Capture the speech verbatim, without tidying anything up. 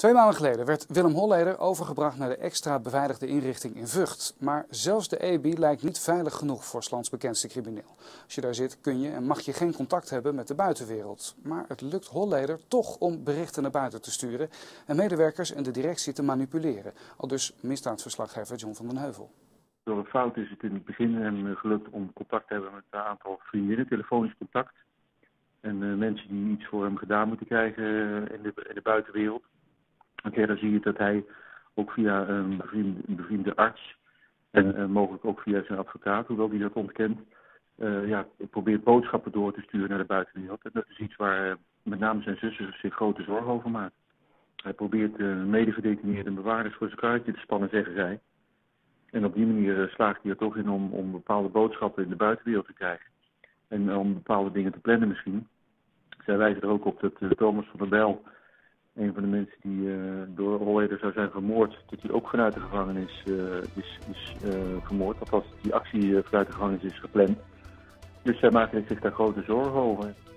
Twee maanden geleden werd Willem Holleeder overgebracht naar de extra beveiligde inrichting in Vught. Maar zelfs de E B I lijkt niet veilig genoeg voor 's lands bekendste crimineel. Als je daar zit kun je en mag je geen contact hebben met de buitenwereld. Maar het lukt Holleeder toch om berichten naar buiten te sturen en medewerkers en de directie te manipuleren. Aldus misdaadverslaggever John van den Heuvel. Door een fout is het in het begin hem gelukt om contact te hebben met een aantal vriendinnen, telefonisch contact. En uh, mensen die iets voor hem gedaan moeten krijgen in de, in de buitenwereld. En verder zie je dat hij ook via een bevriende, een bevriende arts en uh, mogelijk ook via zijn advocaat, hoewel die dat ontkent, uh, ja, probeert boodschappen door te sturen naar de buitenwereld. En dat is iets waar uh, met name zijn zussen zich grote zorgen over maken. Hij probeert uh, medegedetineerden bewaarders voor zijn kruidje te spannen, zeggen zij. En op die manier slaagt hij er toch in om, om bepaalde boodschappen in de buitenwereld te krijgen. En om bepaalde dingen te plannen misschien. Zij wijzen er ook op dat uh, Thomas van der Bijl, een van de mensen die uh, door Holleeder zou zijn vermoord, dat hij ook vanuit de gevangenis uh, is, is uh, vermoord. Althans, die actie uh, vanuit de gevangenis is gepland. Dus zij maken zich daar grote zorgen over.